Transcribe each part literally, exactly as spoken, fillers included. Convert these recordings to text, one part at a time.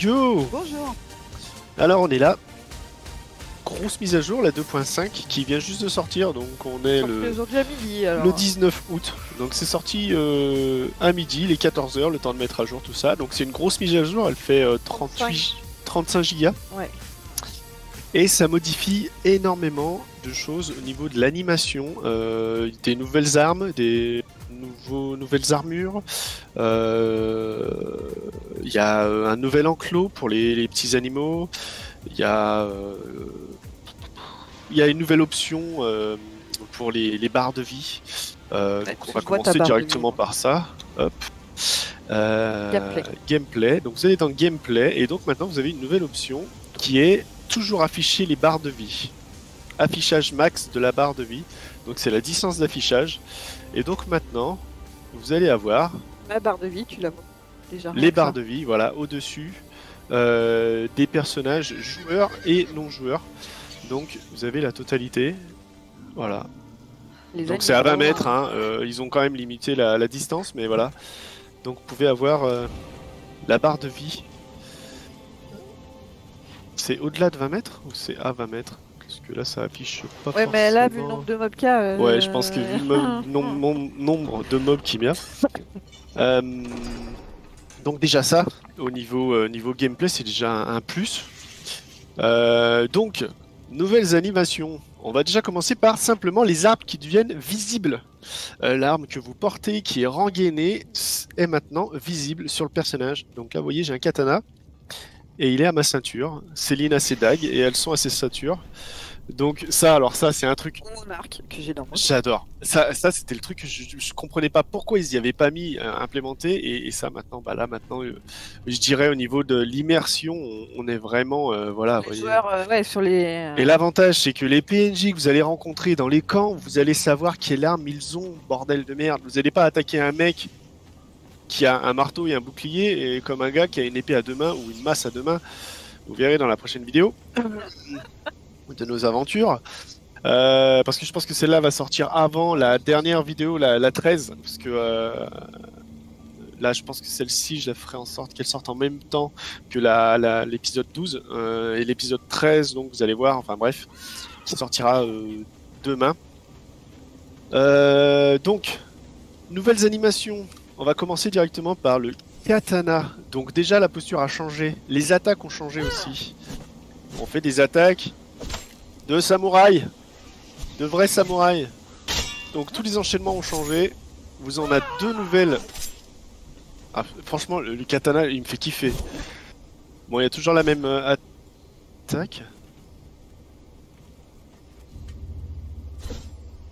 Yo! Bonjour! Alors on est là. Grosse mise à jour, la deux point cinq, qui vient juste de sortir, donc on est le, à midi, alors. Le dix-neuf août. Donc c'est sorti euh, à midi, les quatorze heures, le temps de mettre à jour tout ça. Donc c'est une grosse mise à jour, elle fait euh, trente-huit, trente-cinq gigas. Ouais. Et ça modifie énormément de choses au niveau de l'animation, euh, des nouvelles armes, des nouveaux, nouvelles armures. Il euh, y a un nouvel enclos pour les, les petits animaux. Il y a, euh, y a une nouvelle option euh, pour les, les barres de vie. Euh, donc on va commencer directement par ça. Hop. Euh, gameplay. gameplay. Donc vous allez dans gameplay et donc maintenant vous avez une nouvelle option qui est toujours afficher les barres de vie. Affichage max de la barre de vie. Donc c'est la distance d'affichage. Et donc maintenant vous allez avoir la barre de vie, tu l'as déjà. Les barres ça. de vie, voilà, au-dessus. Euh, des personnages joueurs et non joueurs, donc vous avez la totalité, voilà. Les donc c'est à vingt mètres, hein. euh, ils ont quand même limité la, la distance, mais voilà. Donc vous pouvez avoir euh, la barre de vie. C'est au-delà de vingt mètres ou c'est à vingt mètres? Parce que là ça affiche pas ouais, forcément. Ouais, mais là vu le nombre de mobs qu'il y a. Euh... Ouais, je pense que vu le nom nombre de mobs qu'il y a. Euh... Donc déjà ça, au niveau, euh, niveau gameplay, c'est déjà un, un plus. Euh, donc, nouvelles animations. On va déjà commencer par simplement les armes qui deviennent visibles. Euh, l'arme que vous portez, qui est rengainée, est maintenant visible sur le personnage. Donc là, vous voyez, j'ai un katana, et il est à ma ceinture. Céline a ses dagues, et elles sont à ses ceintures. Donc ça, alors ça, c'est un truc... J'adore. Ça, ça c'était le truc que je, je comprenais pas pourquoi ils y avaient pas mis euh, implémenté. Et, et ça, maintenant, bah là, maintenant, euh, je dirais au niveau de l'immersion, on, on est vraiment, euh, voilà. Les voyez. Joueurs, euh, ouais, sur les... Et l'avantage, c'est que les P N J que vous allez rencontrer dans les camps, vous allez savoir quelle arme ils ont, bordel de merde. Vous allez pas attaquer un mec qui a un marteau et un bouclier, et comme un gars qui a une épée à deux mains ou une masse à deux mains. Vous verrez dans la prochaine vidéo. de nos aventures, euh, parce que je pense que celle-là va sortir avant la dernière vidéo, la, la treize, parce que euh, là je pense que celle-ci je la ferai en sorte qu'elle sorte en même temps que la, la, l'épisode douze euh, et l'épisode treize, donc vous allez voir, enfin bref, qui sortira euh, demain. Euh, donc, nouvelles animations, on va commencer directement par le katana, donc déjà la posture a changé, les attaques ont changé aussi, on fait des attaques de samouraï, de vrais samouraï. Donc tous les enchaînements ont changé. Vous en avez deux nouvelles. Ah, franchement, le, le katana, il me fait kiffer. Bon, il y a toujours la même euh, attaque.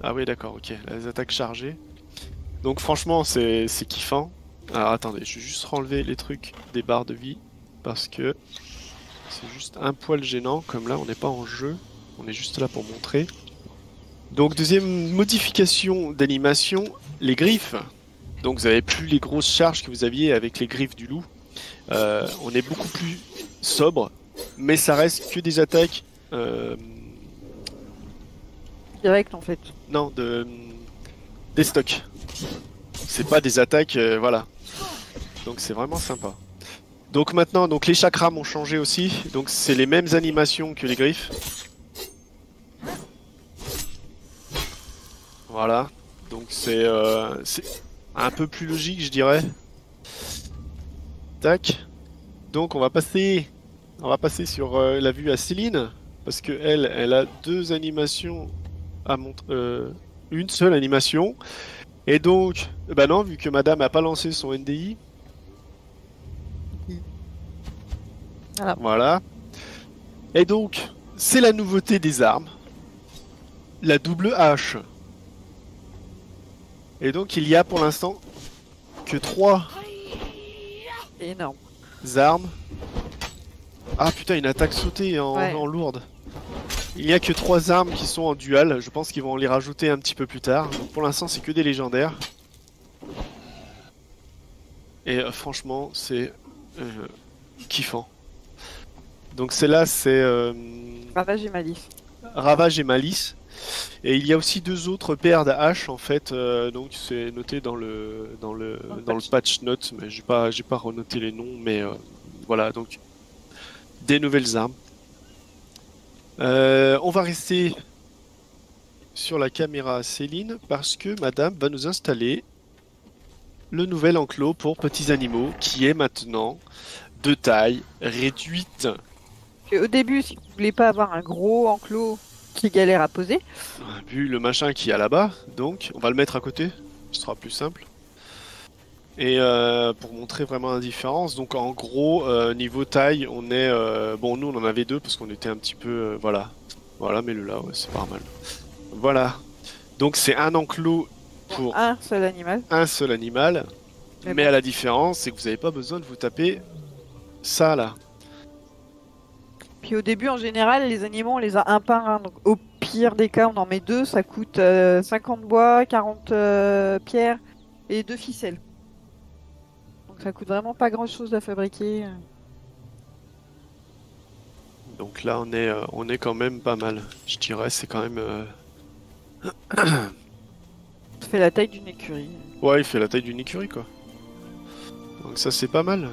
Ah oui, d'accord, ok. Les attaques chargées. Donc franchement, c'est kiffant. Alors attendez, je vais juste renlever les trucs des barres de vie. Parce que c'est juste un poil gênant. Comme là, on n'est pas en jeu. On est juste là pour montrer. Donc deuxième modification d'animation, les griffes. Donc vous n'avez plus les grosses charges que vous aviez avec les griffes du loup. Euh, on est beaucoup plus sobre, mais ça reste que des attaques... Euh... Directes en fait. Non, de... des stocks. C'est pas des attaques, euh, voilà. Donc c'est vraiment sympa. Donc maintenant, donc les chakrams ont changé aussi. Donc c'est les mêmes animations que les griffes. Voilà, donc c'est euh, un peu plus logique, je dirais. Tac. Donc on va passer, on va passer sur euh, la vue à Céline, parce que elle, elle a deux animations à montrer, euh, une seule animation. Et donc, bah non, vu que Madame a pas lancé son N D I. Voilà. Voilà. Et donc, c'est la nouveauté des armes, la double hache. Et donc il y a pour l'instant que trois énorme armes. Ah putain, une attaque sautée en, ouais. en lourde. Il n'y a que trois armes qui sont en dual, je pense qu'ils vont les rajouter un petit peu plus tard. Donc pour l'instant c'est que des légendaires. Et euh, franchement c'est euh, kiffant. Donc celle-là c'est... Euh... Ravage et Malice. Ravage et Malice. Et il y a aussi deux autres paires d'A H en fait, euh, donc c'est noté dans le dans le, dans le patch note, mais j'ai pas j'ai pas renoté les noms, mais euh, voilà, donc des nouvelles armes. Euh, on va rester sur la caméra Céline parce que madame va nous installer le nouvel enclos pour petits animaux qui est maintenant de taille réduite. Au début, si vous voulez pas avoir un gros enclos qui galère à poser. Vu le machin qui est là-bas, donc on va le mettre à côté, ce sera plus simple. Et euh, pour montrer vraiment la différence, donc en gros, euh, niveau taille, on est... Euh, bon, nous, on en avait deux parce qu'on était un petit peu... Euh, voilà, voilà, mets-le là, ouais, c'est pas mal. Voilà, donc c'est un enclos pour... Un seul animal. Un seul animal, mais, mais bon. À la différence, c'est que vous n'avez pas besoin de vous taper ça, là. Puis au début, en général, les animaux, on les a un par un, donc au pire des cas, on en met deux, ça coûte euh, cinquante bois, quarante euh, pierres et deux ficelles. Ça coûte vraiment pas grand chose à fabriquer. Donc là on est euh, on est quand même pas mal. Je dirais c'est quand même euh... il fait la taille d'une écurie. Ouais, il fait la taille d'une écurie quoi. Donc ça c'est pas mal.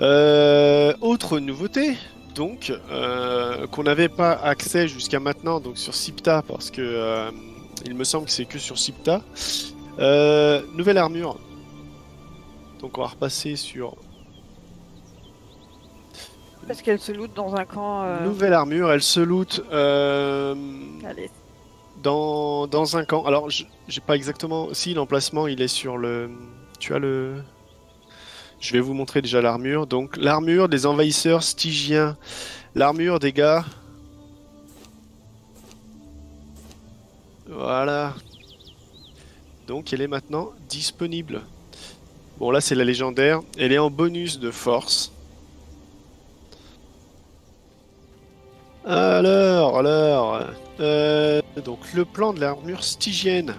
Euh, autre nouveauté donc euh, qu'on n'avait pas accès jusqu'à maintenant donc sur Cipta parce que euh, il me semble que c'est que sur Cipta. Euh, nouvelle armure. Donc on va repasser sur... Parce qu'elle se loot dans un camp... Euh... Nouvelle armure, elle se loot euh... dans... dans un camp. Alors j'ai pas exactement... Si l'emplacement il est sur le... Tu as le... Je vais vous montrer déjà l'armure. Donc l'armure des envahisseurs stygiens. L'armure des gars. Voilà. Donc elle est maintenant disponible. Bon là c'est la légendaire, elle est en bonus de force. Alors, alors, euh, donc le plan de l'armure stygienne.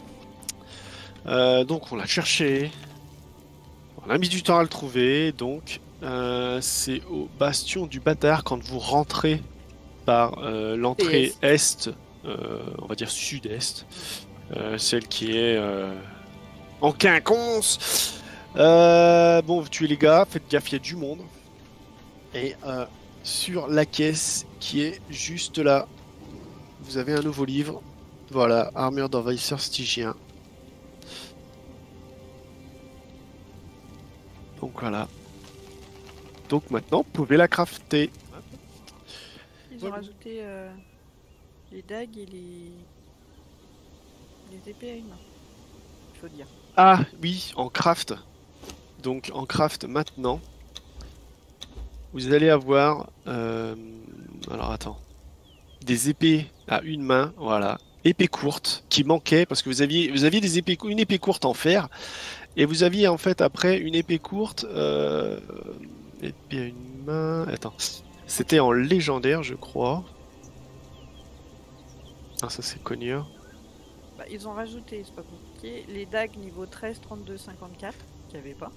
Euh, donc on l'a cherché, on a mis du temps à le trouver, donc euh, c'est au Bastion du Bâtard quand vous rentrez par euh, l'entrée est, euh, on va dire sud-est, euh, celle qui est euh, en quinconce. Euh, bon, vous tuez les gars, faites gaffe, il y a du monde. Et euh, sur la caisse qui est juste là, vous avez un nouveau livre. Voilà, armure d'envahisseur stygien. Donc voilà. Donc maintenant, vous pouvez la crafter. Ils voilà. Ont rajouté euh, les dagues et les, les épées à une main, il faut dire. Ah oui, en craft. Donc en craft maintenant, vous allez avoir, euh, alors attends, des épées à une main, voilà, épées courtes qui manquaient parce que vous aviez, vous aviez des épées, une épée courte en fer et vous aviez en fait après une épée courte, euh, épée à une main, attends, c'était en légendaire je crois. Ah ça c'est cogneur. Bah, ils ont rajouté, c'est pas compliqué, les dagues niveau treize, trente-deux, cinquante-quatre. Avait pas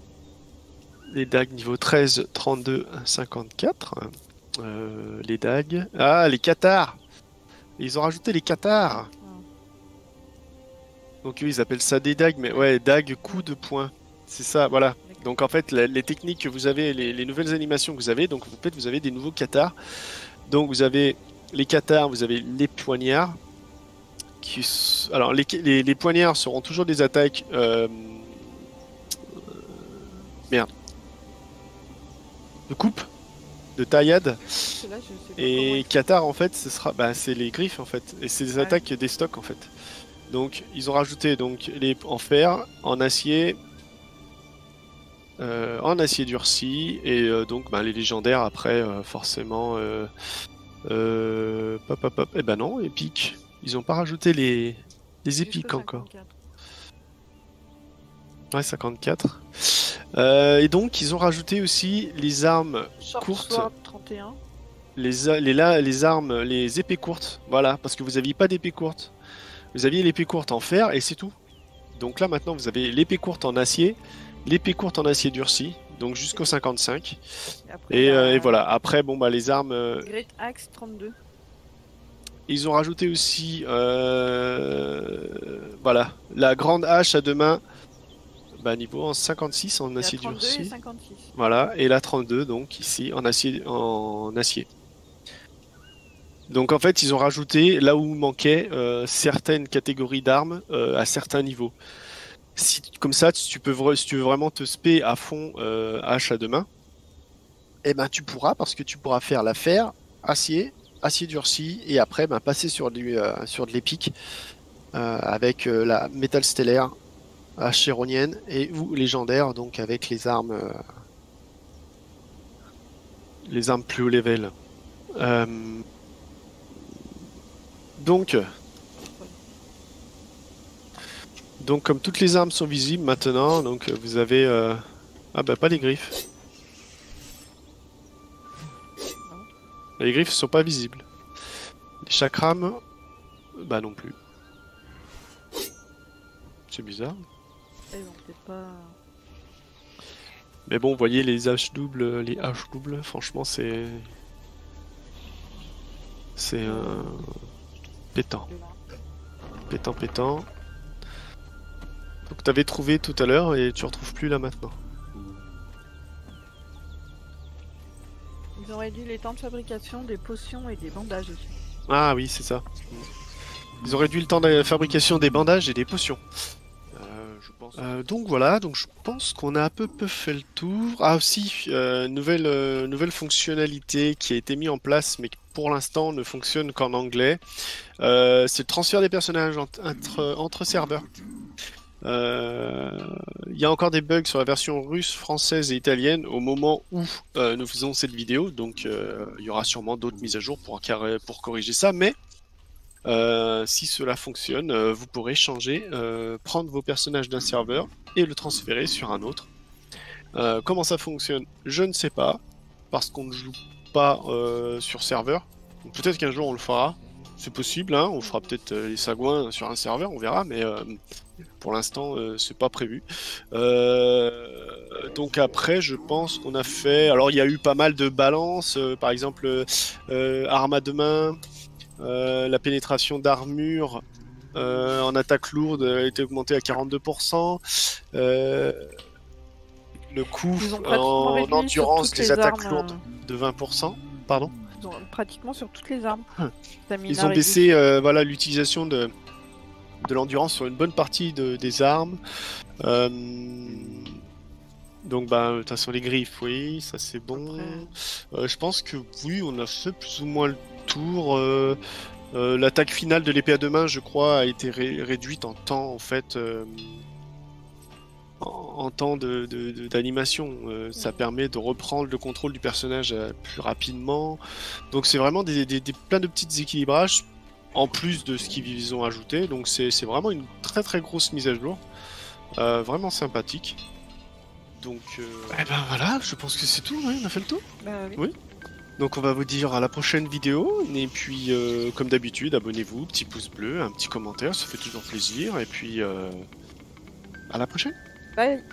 les dagues niveau treize, trente-deux, cinquante-quatre euh, les dagues ah les cathares ils ont rajouté les cathares oh. Donc eux, ils appellent ça des dagues mais ouais dagues coup de poing c'est ça voilà donc en fait la, les techniques que vous avez les, les nouvelles animations que vous avez donc vous faites vous avez des nouveaux cathares donc vous avez les cathares vous avez les poignards qui alors les, les, les poignards seront toujours des attaques euh, merde. De coupe, de taillade. Là, et Qatar en fait, ce sera, bah, c'est les griffes en fait, et c'est des ouais. Attaques des stocks en fait. Donc ils ont rajouté donc les en fer, en acier, euh, en acier durci, et euh, donc bah, les légendaires après euh, forcément. Euh, euh, pop, pop, pop. Et ben non, épique. Ils ont pas rajouté les les épiques encore. Ouais, cinquante-quatre. Euh, et donc ils ont rajouté aussi les armes Short courtes, sword, trente et un. Les, les, la, les armes, les épées courtes, voilà, parce que vous n'aviez pas d'épée courte, vous aviez l'épée courte en fer et c'est tout. Donc là maintenant vous avez l'épée courte en acier, l'épée courte en acier durci, donc jusqu'au cinquante-cinq. Après, et, euh, et voilà, après bon bah les armes... Euh... Great Axe trente-deux. Ils ont rajouté aussi, euh... voilà, la grande hache à deux mains. bah, niveau en cinquante-six en acier durci. Voilà, et la trente-deux donc ici en acier en acier. Donc en fait ils ont rajouté là où manquait euh, certaines catégories d'armes euh, à certains niveaux. Si, comme ça tu peux, si tu veux vraiment te spé à fond euh, hache à deux mains, et eh ben tu pourras, parce que tu pourras faire la fer, acier, acier durci, et après ben, passer sur, du, euh, sur de l'épique euh, avec euh, la métal stellaire, achéronienne et ou légendaire, donc avec les armes euh, les armes plus haut level. Euh, donc donc comme toutes les armes sont visibles maintenant, donc vous avez euh... ah bah pas les griffes. Les griffes sont pas visibles. Les chakrams, bah non plus. C'est bizarre. Mais bon, vous voyez les haches doubles, les haches doubles, franchement c'est... C'est euh... pétant. Pétant, pétant. Donc t'avais trouvé tout à l'heure et tu retrouves plus là maintenant. Ils ont réduit les temps de fabrication des potions et des bandages. Ah oui, c'est ça. Ils ont réduit le temps de fabrication des bandages et des potions. Euh, donc voilà, donc je pense qu'on a à peu près fait le tour. Ah si, euh, nouvelle, euh, nouvelle fonctionnalité qui a été mise en place mais qui pour l'instant ne fonctionne qu'en anglais. Euh, c'est le transfert des personnages entre, entre serveurs. Il euh, y a encore des bugs sur la version russe, française et italienne au moment où euh, nous faisons cette vidéo. Donc il euh, y aura sûrement d'autres mises à jour pour, pour corriger ça, mais... Euh, si cela fonctionne, euh, vous pourrez changer, euh, prendre vos personnages d'un serveur et le transférer sur un autre. Euh, comment ça fonctionne, je ne sais pas, parce qu'on ne joue pas euh, sur serveur. Peut-être qu'un jour on le fera, c'est possible, hein, on fera peut-être euh, les sagouins sur un serveur, on verra, mais euh, pour l'instant euh, c'est pas prévu. Euh, donc après je pense qu'on a fait... Alors il y a eu pas mal de balances, euh, par exemple euh, arme à deux mains... Euh, la pénétration d'armure euh, en attaque lourde a été augmentée à quarante-deux pour cent. Euh, le coût en, en endurance des attaques armes... lourdes de vingt pour cent. Pardon. Ils ont, pratiquement sur toutes les armes. Hum. Ils ont baissé euh, voilà l'utilisation de, de l'endurance sur une bonne partie de, des armes. Euh, Donc, bah, de toute façon, les griffes, oui, ça c'est bon. Euh, je pense que oui, on a fait plus ou moins le tour. Euh, euh, L'attaque finale de l'épée à deux mains, je crois, a été ré réduite en temps, en fait, euh, en, en temps d'animation. De, de, de, euh, ça permet de reprendre le contrôle du personnage euh, plus rapidement. Donc, c'est vraiment des, des, des, plein de petits équilibrages en plus de ce qu'ils ont ajouté. Donc, c'est vraiment une très très grosse mise à jour, euh, vraiment sympathique. Donc, euh... eh ben voilà, je pense que c'est tout, oui, on a fait le tour. Bah, oui. Oui. Donc on va vous dire à la prochaine vidéo, et puis euh, comme d'habitude, abonnez-vous, petit pouce bleu, un petit commentaire, ça fait toujours plaisir, et puis euh, à la prochaine. Bye.